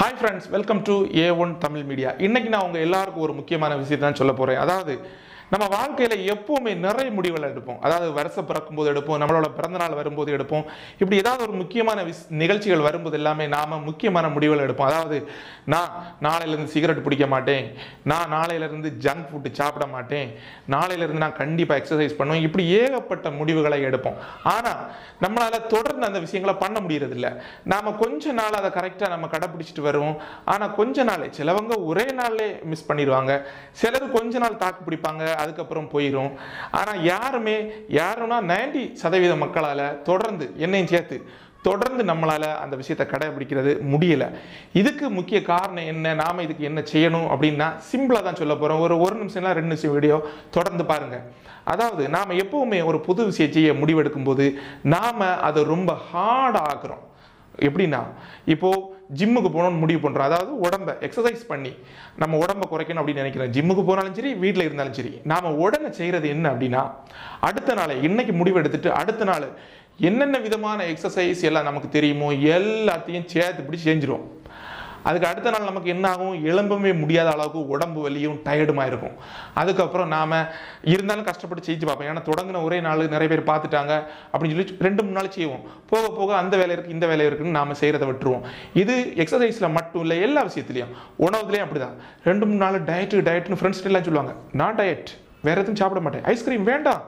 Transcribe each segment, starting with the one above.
Hi friends, welcome to A1 Tamil Media. இன்னைக்கு நான் உங்க எல்லாருக்கும் ஒரு முக்கியமான விஷயத்தை நான் சொல்ல போறேன். அதாவது நம்ம வாழ்க்கையில எப்பவுமே நிறைய முடிவுகளை எடுப்போம். அதாவது வருஷ பிறக்கும்போது எடுப்போம், நம்மளோட பிறந்தநாள் வரும்போது எடுப்போம். இப்படி ஏதாவது ஒரு முக்கியமான நிகழ்ச்சிகள் வரும்போது எல்லாமே நாம முக்கியமான முடிவுகளை எடுப்போம். அதாவது நான் நாளையில இருந்து சிகரெட் பிடிக்க மாட்டேன், நான் நாளையில இருந்து ஜங்க் ஃபுட் சாப்பிட மாட்டேன், நாளையில இருந்து நான் கண்டிப்பா எக்ஸசைஸ் பண்ணுவேன். இப்படி ஏகப்பட்ட முடிவுகளை எடுப்போம். ஆனா நம்மளால தொடர்ந்து அந்த விஷயங்களை பண்ண முடியறது இல்ல. நாம கொஞ்ச நாள் அதை கரெக்டா நம்ம கடைபிடிச்சிட்டு வருவோம். ஆனா கொஞ்ச நாள் சிலவங்க ஒரே நாள்லே மிஸ் பண்ணிடுவாங்க, சிலர் கொஞ்ச நாள் தாக்கு பிடிப்பாங்க, அதுக்கப்புறம் போயிடும். ஆனால் யாருன்னா 90% மக்களால் தொடர்ந்து என்னையும் சேர்த்து தொடர்ந்து நம்மளால அந்த விஷயத்தை கடைபிடிக்கிறது முடியல. இதுக்கு முக்கிய காரணம் என்ன, நாம இதுக்கு என்ன செய்யணும் அப்படின்னா சிம்பிளா தான் சொல்ல போறோம். ஒரு நிமிஷம் 2 நிமிஷம் வீடியோ தொடர்ந்து பாருங்க. அதாவது நாம எப்பவுமே ஒரு புது விஷயத்தையே முடிவெடுக்கும் போது நாம அதை ரொம்ப ஹார்ட் ஆக்குறோம். எப்படின்னா இப்போ ஜிம்முக்கு போகணும்னு முடிவு பண்ணுறோம், அதாவது உடம்பை எக்ஸசைஸ் பண்ணி நம்ம உடம்பை குறைக்கணும் அப்படின்னு நினைக்கிறோம். ஜிம்முக்கு போனாலும் சரி, வீட்டில் இருந்தாலும் சரி, நாம் உடனே செய்கிறது என்ன அப்படின்னா அடுத்த நாளை இன்னைக்கு முடிவு எடுத்துட்டு அடுத்த நாள் என்னென்ன விதமான எக்ஸசைஸ் எல்லாம் நமக்கு தெரியுமோ எல்லாத்தையும் சேர்த்து பிடிச்சி செஞ்சிருவோம். அதுக்கு அடுத்த நாள் நமக்கு என்ன ஆகும், எலும்பவே முடியாத அளவுக்கு உடம்பு வலியும் டயர்டுமாக இருக்கும். அதுக்கப்புறம் நாம் இருந்தாலும் கஷ்டப்பட்டு செஞ்சு பார்ப்போம். ஏன்னா தொடங்கின ஒரே நாள் நிறைய பேர் பார்த்துட்டாங்க அப்படின்னு சொல்லி 2-3 நாள் செய்வோம். போக போக அந்த வேலை இருக்குது, இந்த வேலை இருக்குன்னு நாம் செய்கிறத விட்டுருவோம். இது எக்ஸசைஸில் மட்டும் இல்லை, எல்லா விஷயத்துலையும். உணவுலேயும் அப்படி தான். 2-3 நாள் டயட்டுன்னு ஃப்ரெண்ட்ஸ்கிட்ட எல்லாம் சொல்லுவாங்க, நான் டயட், வேறு எதுவும் சாப்பிட மாட்டேன், ஐஸ்கிரீம் வேண்டாம்,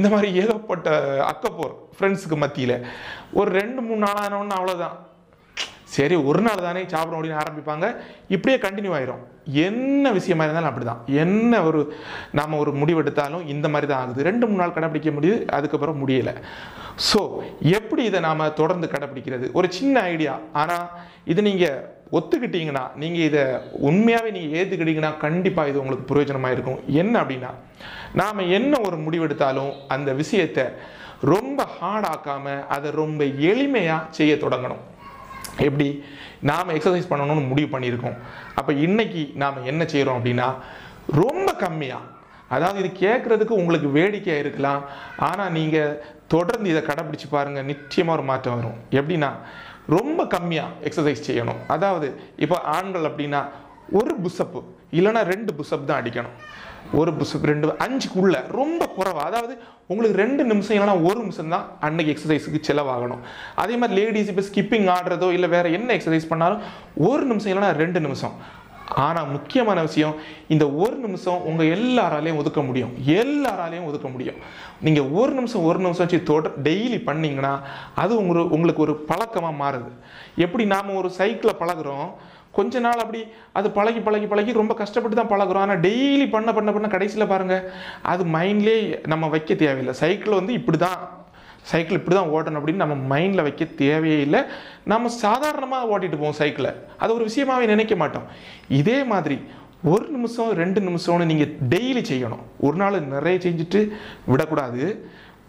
இந்த மாதிரி ஏகப்பட்ட அக்கப்போர் ஃப்ரெண்ட்ஸுக்கு மத்தியில். ஒரு 2-3 நாள் ஆனோன்னு அவ்வளோதான், சரி ஒரு நாள் தானே சாப்பிடும் அப்படின்னு ஆரம்பிப்பாங்க. இப்படியே கண்டினியூ ஆயிரும். என்ன விஷயமா இருந்தாலும் அப்படிதான். என்ன ஒரு நாம ஒரு முடிவெடுத்தாலும் இந்த மாதிரி தான் ஆகுது. 2-3 நாள் கடைபிடிக்க முடியுது, அதுக்கப்புறம் முடியலை. ஸோ எப்படி இதை நாம தொடர்ந்து கடைபிடிக்கிறது? ஒரு சின்ன ஐடியா. ஆனால் இது நீங்க ஒத்துக்கிட்டீங்கன்னா, நீங்க இதை உண்மையாவே நீங்க ஏத்துக்கிட்டீங்கன்னா கண்டிப்பா இது உங்களுக்கு பிரயோஜனமா இருக்கும். என்ன அப்படின்னா நாம என்ன ஒரு முடிவெடுத்தாலும் அந்த விஷயத்தை ரொம்ப ஹார்ட் ஆக்காம அதை ரொம்ப எளிமையா செய்ய தொடங்கணும். எப்படி நாம் எக்ஸசைஸ் பண்ணணும்னு முடிவு பண்ணியிருக்கோம், அப்போ இன்றைக்கி நாம் என்ன செய்கிறோம் அப்படின்னா ரொம்ப கம்மியாக, அதாவது இது கேட்குறதுக்கு உங்களுக்கு வேடிக்கையாக இருக்கலாம், ஆனால் நீங்கள் தொடர்ந்து இதை கடைப்பிடிச்சு பாருங்கள், நிச்சயமாக ஒரு மாற்றம் வரும். எப்படின்னா ரொம்ப கம்மியாக எக்ஸசைஸ் செய்யணும். அதாவது இப்போ ஆண்கள் அப்படின்னா ஒரு புஷ்அப்பு இல்லைனா 2 புஷ்அப் தான் அடிக்கணும். ஒரு புஷ்அப் 2-5க்குள்ளே ரொம்ப குறைவா, அதாவது உங்களுக்கு 2 நிமிஷம் இல்லைனா 1 நிமிஷம் தான் அன்னைக்கு எக்ஸசைஸுக்கு செலவாகணும். அதே மாதிரி லேடிஸ் இப்போ ஸ்கிப்பிங் ஆடுறதோ இல்லை வேற என்ன எக்ஸசைஸ் பண்ணாலும் 1 நிமிஷம் இல்லைனா 2 நிமிஷம். ஆனால் முக்கியமான விஷயம், இந்த 1 நிமிஷம் உங்கள் எல்லாராலையும் ஒதுக்க முடியும். நீங்கள் 1 நிமிஷம் வச்சு டெய்லி பண்ணிங்கன்னா அது உங்களுக்கு ஒரு பழக்கமாக மாறுது. எப்படி நாம் ஒரு சைக்கிளை பழகுறோம், கொஞ்ச நாள் அப்படி அது பழகி ரொம்ப கஷ்டப்பட்டு தான் பழகுறோம். ஆனால் டெய்லி பண்ண கடைசியில் பாருங்கள் அது மைண்ட்லேயே நம்ம வைக்க தேவையில்லை. சைக்கிள் வந்து இப்படி தான் ஓட்டணும் அப்படின்னு நம்ம மைண்டில் வைக்க தேவையே இல்லை. நம்ம சாதாரணமாக ஓட்டிட்டு போவோம் சைக்கிளை, அது ஒரு விஷயமாகவே நினைக்க மாட்டோம். இதே மாதிரி 1-2 நிமிஷம்னு நீங்கள் டெய்லி செய்யணும். ஒரு நாள் நிறைய செஞ்சுட்டு விடக்கூடாது,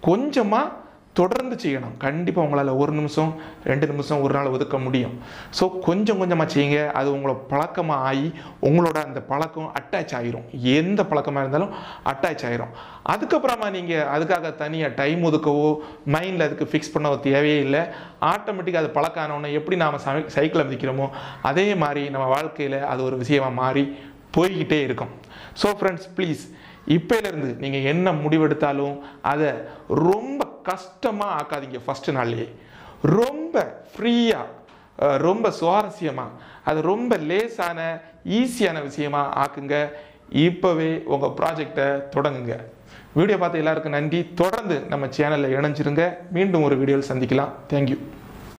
கொஞ்சமாக தொடர்ந்து செய்யணும். கண்டிப்பாக உங்களால் 1-2 நிமிஷம் ஒரு நாள் ஒதுக்க முடியும். ஸோ கொஞ்சமாக செய்யுங்க, அது உங்களோட பழக்கமாக ஆகி உங்களோட அந்த பழக்கம் அட்டாச் ஆகிரும். எந்த பழக்கமாக இருந்தாலும் அட்டாச் ஆகிரும். அதுக்கப்புறமா நீங்கள் அதுக்காக தனியாக டைம் ஒதுக்கவோ மைண்டில் அதுக்கு ஃபிக்ஸ் பண்ணவோ தேவையே இல்லை. ஆட்டோமேட்டிக்காக அது பழக்கம் ஆனோன்னே எப்படி நாம் சைக்கிளை மிதிக்கிறோமோ அதே மாதிரி நம்ம வாழ்க்கையில் அது ஒரு விஷயமாக மாறி போய்கிட்டே இருக்கும். ஸோ ஃப்ரெண்ட்ஸ் ப்ளீஸ், இப்போலேருந்து நீங்கள் என்ன முடிவெடுத்தாலும் அதை ரொம்ப கஷ்டமாக ஆக்காதீங்க. ஃபஸ்ட்டு நாள்லேயே ரொம்ப ஃப்ரீயாக, ரொம்ப சுவாரஸ்யமாக, அது ரொம்ப லேஸான ஈஸியான விஷயமாக ஆக்குங்க. இப்போவே உங்கள் ப்ராஜெக்டை தொடங்குங்க. வீடியோ பார்த்து எல்லாருக்கும் நன்றி. தொடர்ந்து நம்ம சேனலில் இணைஞ்சிருங்க. மீண்டும் ஒரு வீடியோவில் சந்திக்கலாம். தேங்க்யூ.